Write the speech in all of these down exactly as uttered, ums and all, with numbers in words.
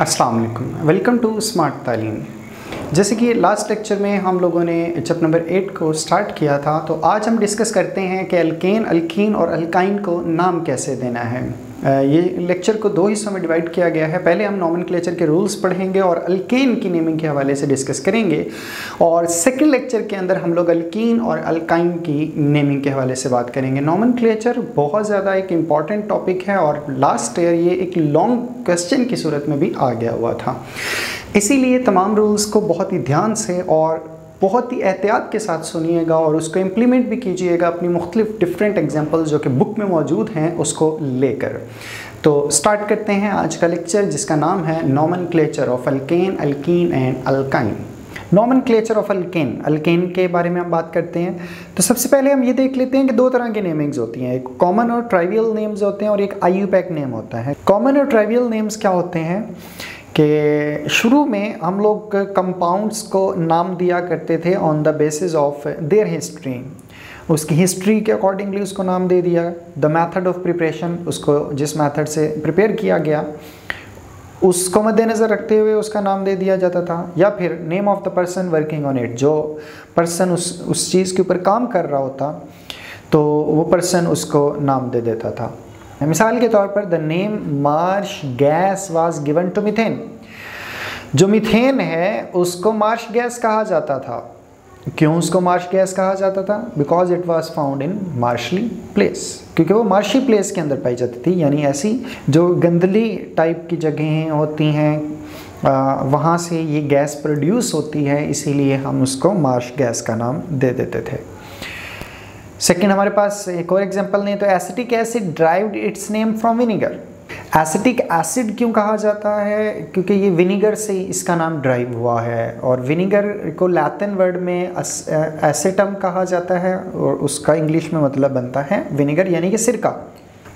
अस्सलाम वालेकुम, welcome to smart तालीम। जैसे कि लास्ट लेक्चर में हम लोगों ने चैप्टर नंबर एट को स्टार्ट किया था, तो आज हम डिस्कस करते हैं कि अल्केन, अल्कीन और अल्काइन को नाम कैसे देना है। ये लेक्चर को दो हिस्सों में डिवाइड किया गया है। पहले हम नॉमेनक्लेचर के रूल्स पढ़ेंगे और अल्केन की नेमिंग के हवाले से डिस्कस करेंगे, और सेकंड लेक्चर के अंदर हम लोग अल्कीन और अल्काइन की नेमिंग के हवाले से बात करेंगे। नॉमेनक्लेचर बहुत ज़्यादा एक इम्पॉर्टेंट टॉपिक है और लास्ट ईयर ये एक लॉन्ग क्वेश्चन की सूरत में भी आ गया हुआ था, इसीलिए तमाम रूल्स को बहुत ही ध्यान से और बहुत ही एहतियात के साथ सुनिएगा और उसको इम्प्लीमेंट भी कीजिएगा अपनी मुख्तलिफ डिफरेंट एग्जाम्पल्स जो कि बुक में मौजूद हैं उसको लेकर। तो स्टार्ट करते हैं आज का लेक्चर, जिसका नाम है nomenclature of alkane, alkene and alkyne. Nomenclature of alkane, alkane के बारे में हम बात करते हैं। तो सबसे पहले हम ये देख लेते हैं कि दो तरह के नेमिंग्स होती हैं, एक कॉमन और ट्राइवियल नेम्स होते हैं और एक आईयूपैक नेम होता है। कॉमन और ट्राइवियल नेम्स क्या होते हैं कि शुरू में हम लोग कंपाउंड्स को नाम दिया करते थे on the basis of their history, उसकी हिस्ट्री के अकॉर्डिंगली उसको नाम दे दिया। द मेथड ऑफ प्रिपरेशन, उसको जिस मेथड से प्रिपेयर किया गया उसको मद्देनज़र रखते हुए उसका नाम दे दिया जाता था, या फिर name of the person working on it, जो पर्सन उस उस चीज़ के ऊपर काम कर रहा होता तो वो पर्सन उसको नाम दे देता था। मिसाल के तौर पर the name marsh gas was given to methane, जो मीथेन है उसको मार्श गैस कहा जाता था। क्यों उसको मार्श गैस कहा जाता था? Because it was found in मार्शली place, क्योंकि वो मार्शी प्लेस के अंदर पाई जाती थी, यानी ऐसी जो गंदली टाइप की जगहें होती हैं वहाँ से ये गैस प्रोड्यूस होती है, इसीलिए हम उसको मार्श गैस का नाम दे देते थे। सेकेंड, हमारे पास एक और एग्जांपल नहीं तो acetic acid derived its name from vinegar. Acetic acid क्यों कहा जाता है? क्योंकि ये विनीगर से इसका नाम ड्राइव हुआ है, और विनीगर को लैटिन वर्ड में एसिटम कहा जाता है और उसका इंग्लिश में मतलब बनता है विनीगर, यानी कि सिरका।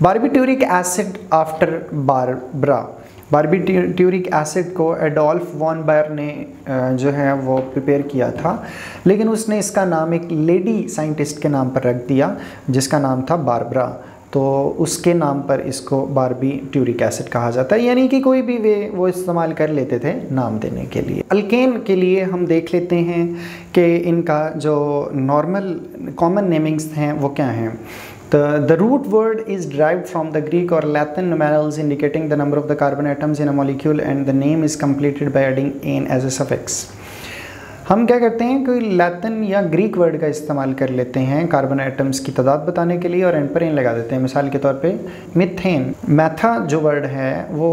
Barbituric acid after Barbara, barbituric acid को एडोल्फ वॉन बायर ने जो है वो प्रिपेयर किया था, लेकिन उसने इसका नाम एक लेडी साइंटिस्ट के नाम पर रख दिया जिसका नाम था बारबरा, तो उसके नाम पर इसको बारबिट्यूरिक एसिड कहा जाता है, यानी कि कोई भी वे वो इस्तेमाल कर लेते थे नाम देने के लिए। अल्केन के लिए हम देख लेते हैं कि इनका जो नॉर्मल कॉमन नेमिंग्स हैं वो क्या हैं। The, the root word is derived from the Greek or Latin numerals indicating the number of the carbon atoms in a molecule, and the name is completed by adding "-ane" as a suffix. हम क्या करते हैं कि Latin या Greek word का इस्तेमाल कर लेते हैं कार्बन एटम्स की तादाद बताने के लिए और एन पर एन लगा देते हैं। मिसाल के तौर पे मिथेन, मैथा जो वर्ड है वो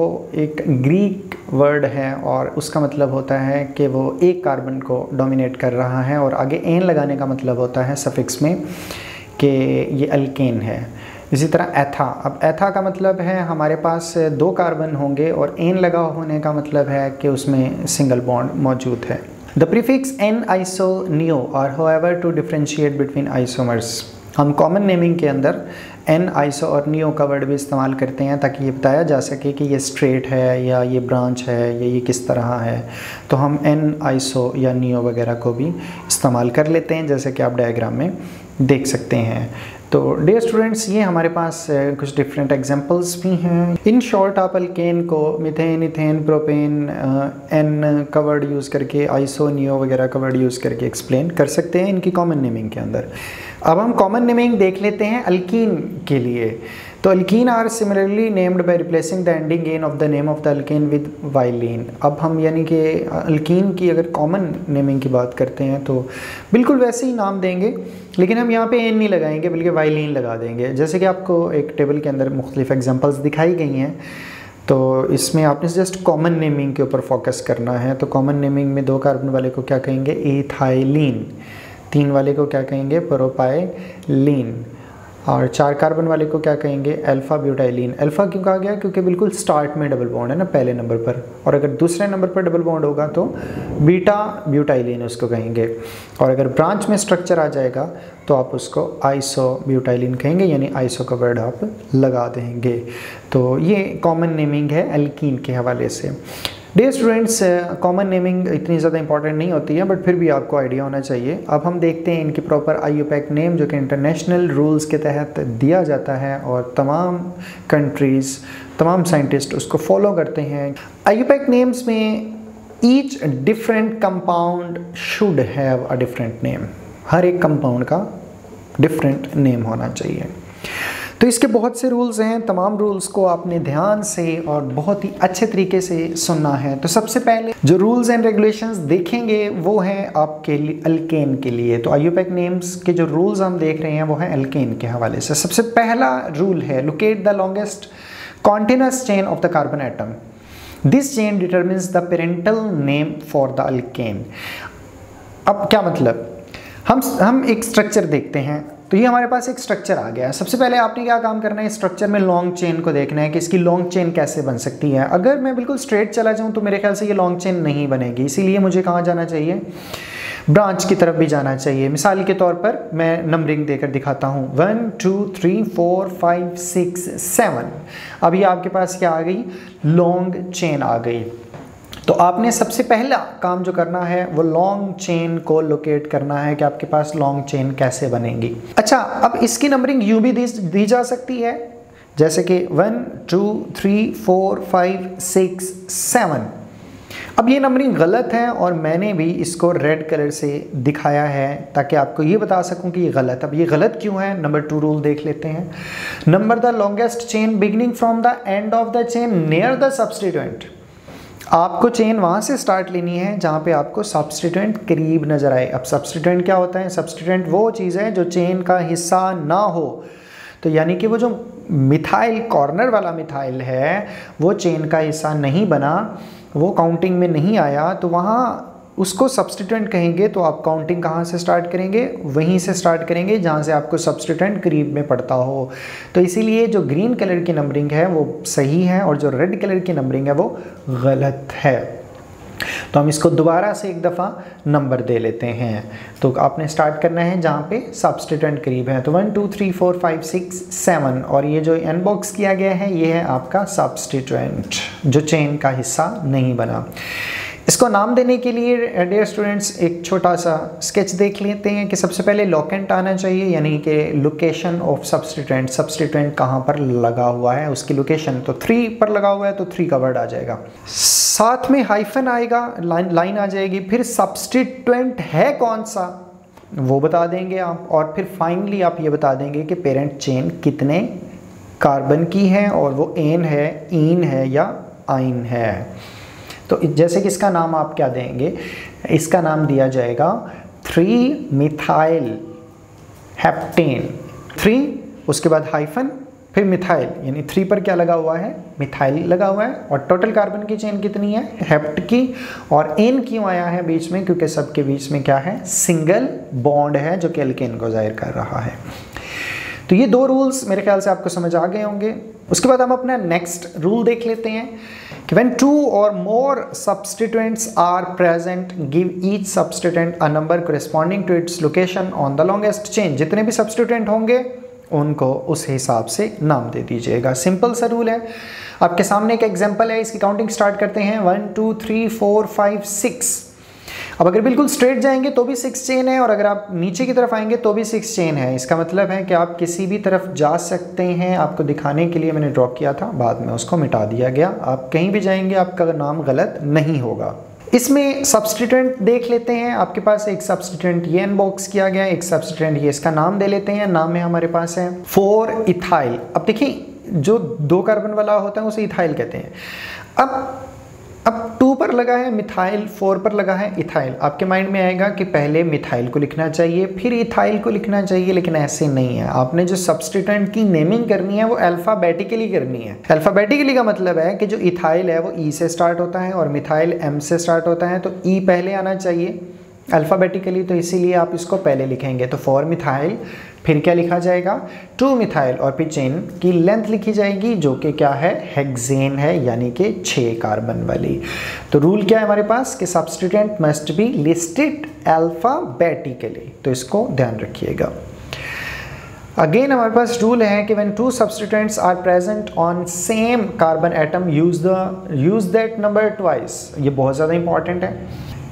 एक ग्रीक वर्ड है और उसका मतलब होता है कि वो एक कार्बन को डोमिनेट कर रहा है, और आगे एन लगाने का मतलब होता है सफिक्स में कि ये अल्केन है। इसी तरह एथा, अब एथा का मतलब है हमारे पास दो कार्बन होंगे और एन लगा होने का मतलब है कि उसमें सिंगल बॉन्ड मौजूद है। The prefix n iso neo और however to differentiate between isomers, हम कॉमन नेमिंग के अंदर एन आइसो और नियो का वर्ड भी इस्तेमाल करते हैं ताकि ये बताया जा सके कि ये स्ट्रेट है या ये ब्रांच है या ये किस तरह है, तो हम एन आइसो या नियो वगैरह को भी इस्तेमाल कर लेते हैं, जैसे कि आप डायग्राम में देख सकते हैं। तो डियर स्टूडेंट्स, ये हमारे पास कुछ डिफरेंट एग्जांपल्स भी हैं। इन शॉर्ट, आप अल्केन को मिथेन, इथेन, प्रोपेन, एन का वर्ड यूज़ करके, आइसो, नियो वगैरह का वर्ड यूज़ करके एक्सप्लेन कर सकते हैं इनकी कॉमन नेमिंग के अंदर। अब हम कॉमन नेमिंग देख लेते हैं अल्कीन के लिए। तो alkene are similarly named by replacing the ending ane of the name of the alkane with violin. अब हम यानी कि अल्कीन की अगर कॉमन नेमिंग की बात करते हैं तो बिल्कुल वैसे ही नाम देंगे, लेकिन हम यहाँ पे एन नहीं लगाएंगे बल्कि वाइलिन लगा देंगे, जैसे कि आपको एक टेबल के अंदर मुख्तलिफ एग्जाम्पल्स दिखाई गई हैं। तो इसमें आपने जस्ट कॉमन नेमिंग के ऊपर फोकस करना है। तो कॉमन नेमिंग में दो कार्बन वाले को क्या कहेंगे? एथाइलिन। तीन वाले को क्या कहेंगे? प्रोपाइलिन। और चार कार्बन वाले को क्या कहेंगे? Alpha butylene. अल्फ़ा क्यों कहा गया? क्योंकि बिल्कुल स्टार्ट में डबल बॉन्ड है ना पहले नंबर पर, और अगर दूसरे नंबर पर डबल बॉन्ड होगा तो बीटा ब्यूटाइलिन उसको कहेंगे, और अगर ब्रांच में स्ट्रक्चर आ जाएगा तो आप उसको आइसो ब्यूटाइलिन कहेंगे, यानी आइसो का वर्ड आप लगा देंगे। तो ये कॉमन नेमिंग है अल्कीन के हवाले से। डे स्टूडेंट्स, कॉमन नेमिंग इतनी ज़्यादा इंपॉर्टेंट नहीं होती है बट फिर भी आपको आइडिया होना चाहिए। अब हम देखते हैं इनकी प्रॉपर आईयूपैक नेम जो कि इंटरनेशनल रूल्स के तहत दिया जाता है और तमाम कंट्रीज़, तमाम साइंटिस्ट उसको फॉलो करते हैं। आईयूपैक नेम्स में each different compound should have a different name, हर एक कंपाउंड का डिफरेंट नेम होना चाहिए। तो इसके बहुत से रूल्स हैं, तमाम रूल्स को आपने ध्यान से और बहुत ही अच्छे तरीके से सुनना है। तो सबसे पहले जो रूल्स एंड रेगुलेशंस देखेंगे वो हैं आपके लिए अल्केन के लिए। तो आईयूपैक नेम्स के जो रूल्स हम देख रहे हैं वो हैं अल्केन के हवाले से। सबसे पहला रूल है locate the longest continuous chain of the carbon atom. This chain determines the parental name for the alkane. अब क्या मतलब, हम हम एक स्ट्रक्चर देखते हैं। तो ये हमारे पास एक स्ट्रक्चर आ गया है। सबसे पहले आपने क्या काम करना है, स्ट्रक्चर में लॉन्ग चेन को देखना है कि इसकी लॉन्ग चेन कैसे बन सकती है। अगर मैं बिल्कुल स्ट्रेट चला जाऊं तो मेरे ख्याल से ये लॉन्ग चेन नहीं बनेगी, इसीलिए मुझे कहाँ जाना चाहिए, ब्रांच की तरफ भी जाना चाहिए। मिसाल के तौर पर मैं नंबरिंग देकर दिखाता हूँ, one two three four five six seven. अब ये आपके पास क्या आ गई, लॉन्ग चेन आ गई। तो आपने सबसे पहला काम जो करना है वो लॉन्ग चेन को लोकेट करना है कि आपके पास लॉन्ग चेन कैसे बनेगी। अच्छा, अब इसकी नंबरिंग यूं भी दी जा सकती है, जैसे कि one two three four five six seven. अब ये नंबरिंग गलत है और मैंने भी इसको रेड कलर से दिखाया है ताकि आपको ये बता सकूं कि ये गलत। अब ये गलत क्यों है, नंबर टू रूल देख लेते हैं। Number the longest chain beginning from the end of the chain near the substituent. आपको चेन वहाँ से स्टार्ट लेनी है जहाँ पे आपको सब्स्टिट्यूएंट करीब नज़र आए। अब सब्स्टिट्यूएंट क्या होता है, सब्स्टिट्यूएंट वो चीज़ है जो चेन का हिस्सा ना हो। तो यानी कि वो जो मिथाइल, कॉर्नर वाला मिथाइल है, वो चेन का हिस्सा नहीं बना, वो काउंटिंग में नहीं आया, तो वहाँ उसको सब्स्टिट्यूएंट कहेंगे। तो आप काउंटिंग कहाँ से स्टार्ट करेंगे, वहीं से स्टार्ट करेंगे जहाँ से आपको सब्स्टिट्यूएंट करीब में पड़ता हो। तो इसीलिए जो ग्रीन कलर की नंबरिंग है वो सही है और जो रेड कलर की नंबरिंग है वो गलत है। तो हम इसको दोबारा से एक दफ़ा नंबर दे लेते हैं। तो आपने स्टार्ट करना है जहाँ पे सब्स्टिट्यूएंट करीब है। तो one two three four five six seven और ये जो इनबॉक्स किया गया है ये है आपका सब्स्टिट्यूएंट जो चेन का हिस्सा नहीं बना। इसको नाम देने के लिए डियर स्टूडेंट्स एक छोटा सा स्केच देख लेते हैं कि सबसे पहले लोकेंट आना चाहिए, यानी कि लोकेशन ऑफ सब्स्टिट्यूएंट, सब्स्टिट्यूएंट कहाँ पर लगा हुआ है उसकी लोकेशन। तो थ्री पर लगा हुआ है तो थ्री का वर्ड आ जाएगा, साथ में हाइफन आएगा, लाइन लाइन आ जाएगी, फिर सब्स्टिट्यूएंट है कौन सा वो बता देंगे आप, और फिर फाइनली आप ये बता देंगे कि पेरेंट चेन कितने कार्बन की है और वो एन है, ईन है या आइन है। तो जैसे कि इसका नाम आप क्या देंगे, इसका नाम दिया जाएगा थ्री मिथाइल हेप्टेन। थ्री, उसके बाद हाइफन, फिर मिथाइल, यानी थ्री पर क्या लगा हुआ है, मिथाइल लगा हुआ है। और टोटल कार्बन की चेन कितनी है, हेप्ट की। और एन क्यों आया है बीच में, क्योंकि सबके बीच में क्या है, सिंगल बॉन्ड है जो कि एल्केन को जाहिर कर रहा है। तो ये दो रूल्स मेरे ख्याल से आपको समझ आ गए होंगे। उसके बाद हम अपना नेक्स्ट रूल देख लेते हैं कि व्हेन टू और more substituents are present give each substituent a number corresponding to its location on the longest chain. जितने भी सब्स्टिट्यूएंट होंगे उनको उस हिसाब से नाम दे दीजिएगा। सिंपल सा रूल है। आपके सामने एक एग्जाम्पल है, इसकी काउंटिंग स्टार्ट करते हैं, one two three four five six. अब अगर बिल्कुल स्ट्रेट जाएंगे तो भी सिक्स चेन है और अगर आप नीचे की तरफ आएंगे तो भी सिक्स चेन है। इसका मतलब है कि आप किसी भी तरफ जा सकते हैं। आपको दिखाने के लिए मैंने ड्रॉ किया था, बाद में उसको मिटा दिया गया। आप कहीं भी जाएंगे आपका नाम गलत नहीं होगा। इसमें सब्स्टिट्यूएंट देख लेते हैं। आपके पास एक सब्स्टिट्यूएंट ये इनबॉक्स किया गया, एक सब्स्टिट्यूएंट ये, इसका नाम दे लेते हैं। नाम में हमारे पास है फोर इथाइल। अब देखिए जो दो कार्बन वाला होता है उसे इथाइल कहते हैं। अब अब टू पर लगा है मिथाइल, फोर पर लगा है इथाइल। आपके माइंड में आएगा कि पहले मिथाइल को लिखना चाहिए फिर इथाइल को लिखना चाहिए, लेकिन ऐसे नहीं है। आपने जो सब्स्टिट्यूएंट की नेमिंग करनी है वो अल्फ़ाबेटिकली करनी है। अल्फ़ाबेटिकली का मतलब है कि जो इथाइल है वो ई से स्टार्ट होता है और मिथाइल एम से स्टार्ट होता है, तो ई पहले आना चाहिए अल्फ़ाबेटिकली। तो इसीलिए आप इसको पहले लिखेंगे। तो फोर मिथाइल, फिर क्या लिखा जाएगा, टू मिथाइल, और फिर चेन की लेंथ लिखी जाएगी जो कि क्या है, हेक्सेन है, यानी कि छः कार्बन वाली। तो रूल क्या है हमारे पास कि substituent must be listed alphabetically. तो इसको ध्यान रखिएगा। अगेन हमारे पास रूल है कि when two substituents are present on same carbon atom use the use that number twice, ये बहुत ज़्यादा इंपॉर्टेंट है।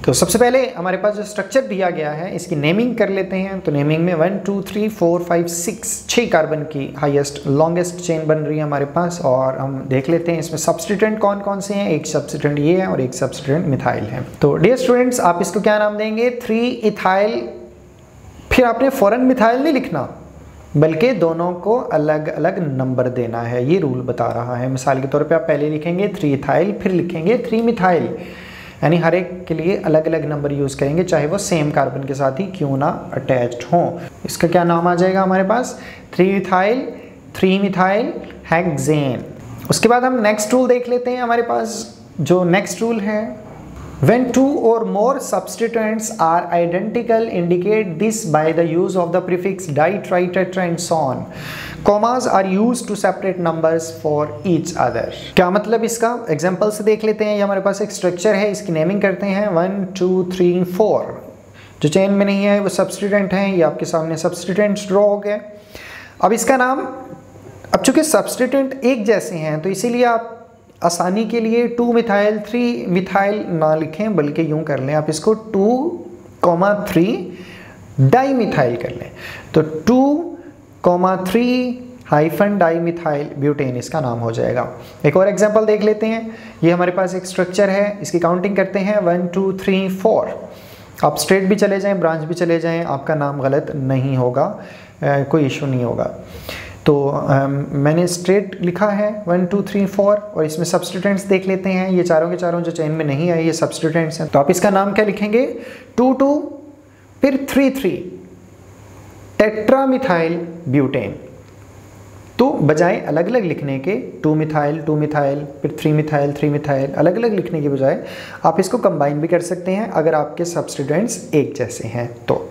तो सबसे पहले हमारे पास जो स्ट्रक्चर दिया गया है इसकी नेमिंग कर लेते हैं। तो नेमिंग में one two three four five six छः कार्बन की हाईएस्ट लॉन्गेस्ट चेन बन रही है हमारे पास, और हम देख लेते हैं इसमें सब्सटेंट कौन कौन से हैं। एक सब्सटेंट ये है और एक सब्सटेंट मिथाइल है। तो डियर स्टूडेंट्स, आप इसको क्या नाम देंगे, थ्री इथाइल। फिर आपने फौरन मिथाइल नहीं लिखना, बल्कि दोनों को अलग अलग नंबर देना है, ये रूल बता रहा है। मिसाल के तौर पे आप पहले लिखेंगे थ्री इथाइल, फिर लिखेंगे थ्री मिथाइल, यानी हर एक के लिए अलग अलग नंबर यूज़ करेंगे, चाहे वो सेम कार्बन के साथ ही क्यों ना अटैच्ड हों। इसका क्या नाम आ जाएगा हमारे पास, three ethyl three methyl hexane. उसके बाद हम नेक्स्ट रूल देख लेते हैं। हमारे पास जो नेक्स्ट रूल है, When two or more substituents are identical, indicate this by the use of the prefix di, tri, tetra and so on. Commas are used to separate numbers for each other. क्या मतलब इसका example से देख लेते हैं। ये हमारे पास एक स्ट्रक्चर है, इसकी नेमिंग करते हैं वन टू थ्री फोर। जो चेन में नहीं है वो सब्सटीट्यूएंट हैं, ये आपके सामने सब्सटीट्यूएंट्स ड्रॉ हो गए। अब इसका नाम, अब चूँकि सब्सटीट्यूएंट एक जैसे हैं तो इसीलिए आप आसानी के लिए टू मिथाइल थ्री मिथाइल ना लिखें, बल्कि यूं कर लें आप इसको two comma three di methyl कर लें। तो two comma three hyphen di methyl butane इसका नाम हो जाएगा। एक और एग्जांपल देख लेते हैं। ये हमारे पास एक स्ट्रक्चर है, इसकी काउंटिंग करते हैं वन टू थ्री फोर। आप स्ट्रेट भी चले जाएं, ब्रांच भी चले जाएं, आपका नाम गलत नहीं होगा, ए, कोई इशू नहीं होगा। तो um, मैंने स्ट्रेट लिखा है वन टू थ्री फोर, और इसमें सब्सटीट्यूएंट्स देख लेते हैं। ये चारों के चारों जो चेन में नहीं आए ये सब्सटीट्यूएंट्स हैं। तो आप इसका नाम क्या लिखेंगे, टू टू फिर three three tetra methyl butane. तो बजाय अलग अलग लिखने के टू मिथाइल टू मिथाइल फिर थ्री मिथाइल थ्री मिथाइल अलग अलग लिखने के बजाय आप इसको कंबाइन भी कर सकते हैं अगर आपके सब्सटीट्यूएंट्स एक जैसे हैं। तो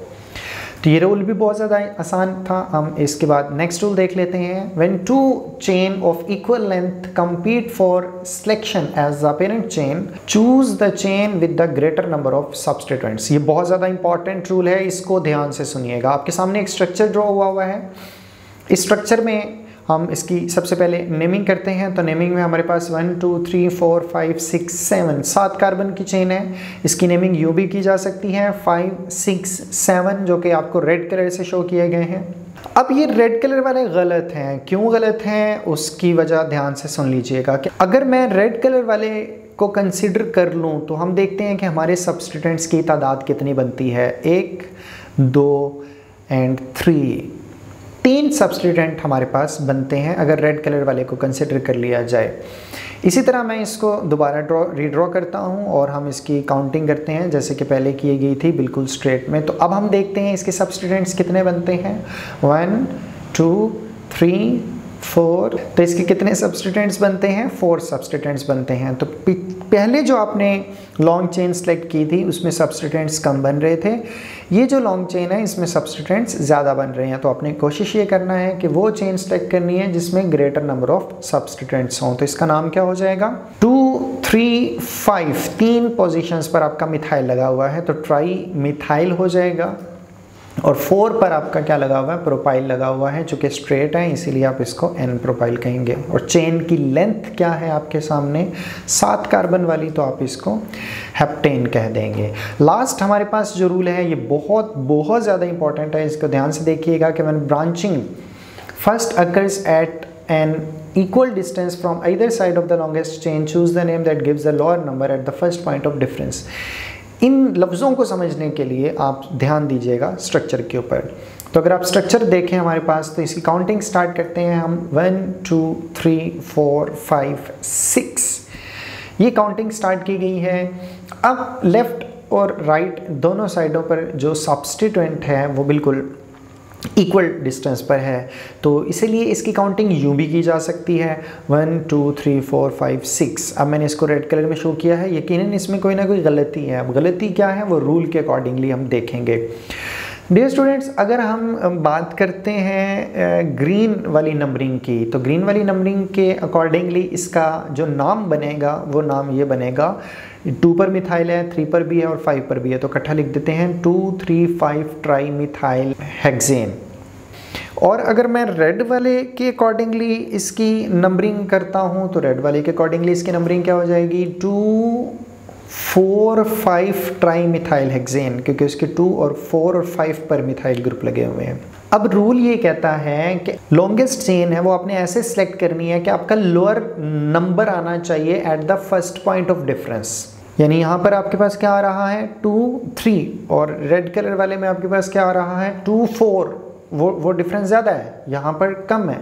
तो ये रूल भी बहुत ज़्यादा आसान था। हम इसके बाद नेक्स्ट रूल देख लेते हैं। When two chain of equal length compete for selection as the parent chain, choose the chain with the greater number of substituents. ये बहुत ज़्यादा इंपॉर्टेंट रूल है, इसको ध्यान से सुनिएगा। आपके सामने एक स्ट्रक्चर ड्रॉ हुआ हुआ है, इस स्ट्रक्चर में हम इसकी सबसे पहले नेमिंग करते हैं। तो नेमिंग में हमारे पास one two three four five six seven, सात कार्बन की चेन है, इसकी नेमिंग यू भी की जा सकती है, फाइव सिक्स सेवन, जो कि आपको रेड कलर से शो किए गए हैं। अब ये रेड कलर वाले गलत हैं, क्यों गलत हैं उसकी वजह ध्यान से सुन लीजिएगा। कि अगर मैं रेड कलर वाले को कंसिडर कर लूँ तो हम देखते हैं कि हमारे सब्सटीट्यूएंट्स की तादाद कितनी बनती है, एक दो एंड थ्री, तीन सब्सटीट्यूएंट हमारे पास बनते हैं अगर रेड कलर वाले को कंसिडर कर लिया जाए। इसी तरह मैं इसको दोबारा ड्रॉ रीड्रॉ करता हूं और हम इसकी काउंटिंग करते हैं जैसे कि पहले की गई थी, बिल्कुल स्ट्रेट में। तो अब हम देखते हैं इसके सब्सटीट्यूएंट्स कितने बनते हैं, वन टू थ्री फोर। तो इसके कितने सब्सटीट्यूएंट्स बनते हैं, फोर सब्सटीट्यूएंट्स बनते हैं। तो पहले जो आपने लॉन्ग चेन सेलेक्ट की थी उसमें सब्सटीट्यूएंट्स कम बन रहे थे, ये जो लॉन्ग चेन है इसमें सब्सटीट्यूएंट्स ज़्यादा बन रहे हैं। तो आपने कोशिश ये करना है कि वो चेन सेलेक्ट करनी है जिसमें ग्रेटर नंबर ऑफ सब्सटीट्यूएंट्स हों। तो इसका नाम क्या हो जाएगा, टू थ्री फाइव, तीन पोजिशंस पर आपका मिथाइल लगा हुआ है तो ट्राई मिथाइल हो जाएगा, और फोर पर आपका क्या लगा हुआ है, प्रोपाइल लगा हुआ है, चूँकि स्ट्रेट है इसीलिए आप इसको एन प्रोपाइल कहेंगे। और चेन की लेंथ क्या है आपके सामने, सात कार्बन वाली, तो आप इसको हेप्टेन कह देंगे। लास्ट हमारे पास जो रूल है ये बहुत बहुत ज़्यादा इंपॉर्टेंट है, इसको ध्यान से देखिएगा। कि when branching first occurs at an equal distance from either side of the longest chain, choose the name that gives the lower number at the first point of difference. इन लफ्ज़ों को समझने के लिए आप ध्यान दीजिएगा स्ट्रक्चर के ऊपर। तो अगर आप स्ट्रक्चर देखें हमारे पास, तो इसकी काउंटिंग स्टार्ट करते हैं हम one two three four five six, ये काउंटिंग स्टार्ट की गई है। अब लेफ़्ट और राइट right दोनों साइडों पर जो सब्सटीट्यूएंट है वो बिल्कुल इक्वल डिस्टेंस पर है, तो इसीलिए इसकी काउंटिंग यूं भी की जा सकती है, one two three four five six. अब मैंने इसको रेड कलर में शो किया है, यकीनन इसमें कोई ना कोई गलती है। अब गलती क्या है वो रूल के अकॉर्डिंगली हम देखेंगे। डियर स्टूडेंट्स, अगर हम बात करते हैं ग्रीन वाली नंबरिंग की, तो ग्रीन वाली नंबरिंग के अकॉर्डिंगली इसका जो नाम बनेगा वो नाम ये बनेगा, टू पर मिथाइल है, थ्री पर भी है और फाइव पर भी है, तो इकट्ठा लिख देते हैं two three five tri methyl hexane. और अगर मैं रेड वाले के अकॉर्डिंगली इसकी नंबरिंग करता हूँ तो रेड वाले के अकॉर्डिंगली इसकी नंबरिंग क्या हो जाएगी, two four five tri methyl hexane, क्योंकि उसके टू और फोर और फाइव पर मिथाइल ग्रुप लगे हुए हैं। अब रूल ये कहता है कि लॉन्गेस्ट चेन है वो आपने ऐसे सेलेक्ट करनी है कि आपका लोअर नंबर आना चाहिए at the first point of difference, यानी यहाँ पर आपके पास क्या आ रहा है टू थ्री और रेड कलर वाले में आपके पास क्या आ रहा है टू फोर, वो वो डिफरेंस ज़्यादा है, यहाँ पर कम है,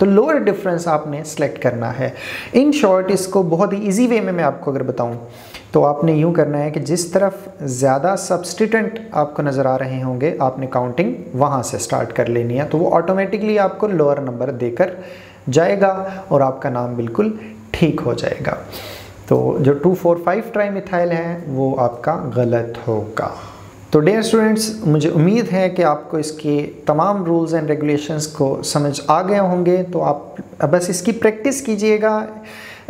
तो लोअर डिफरेंस आपने सेलेक्ट करना है। इन शॉर्ट इसको बहुत ही ईजी वे में मैं आपको अगर बताऊं तो आपने यूँ करना है कि जिस तरफ ज़्यादा सब्सटीटेंट आपको नज़र आ रहे होंगे आपने काउंटिंग वहाँ से स्टार्ट कर लेनी है, तो वो ऑटोमेटिकली आपको लोअर नंबर देकर जाएगा और आपका नाम बिल्कुल ठीक हो जाएगा। तो जो two four five tri methyl है वो आपका गलत होगा। तो डियर स्टूडेंट्स, मुझे उम्मीद है कि आपको इसके तमाम रूल्स एंड रेगुलेशंस को समझ आ गए होंगे। तो आप बस इसकी प्रैक्टिस कीजिएगा,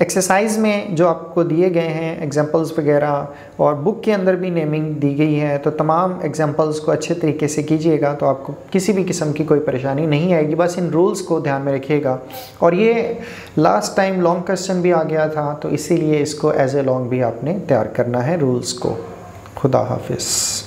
एक्सरसाइज में जो आपको दिए गए हैं एग्जांपल्स वगैरह, और बुक के अंदर भी नेमिंग दी गई है, तो तमाम एग्जांपल्स को अच्छे तरीके से कीजिएगा तो आपको किसी भी किस्म की कोई परेशानी नहीं आएगी। बस इन रूल्स को ध्यान में रखिएगा। और ये लास्ट टाइम लॉन्ग क्वेश्चन भी आ गया था, तो इसीलिए इसको एज ए लॉन्ग भी आपने तैयार करना है रूल्स को। खुदा हाफिज़।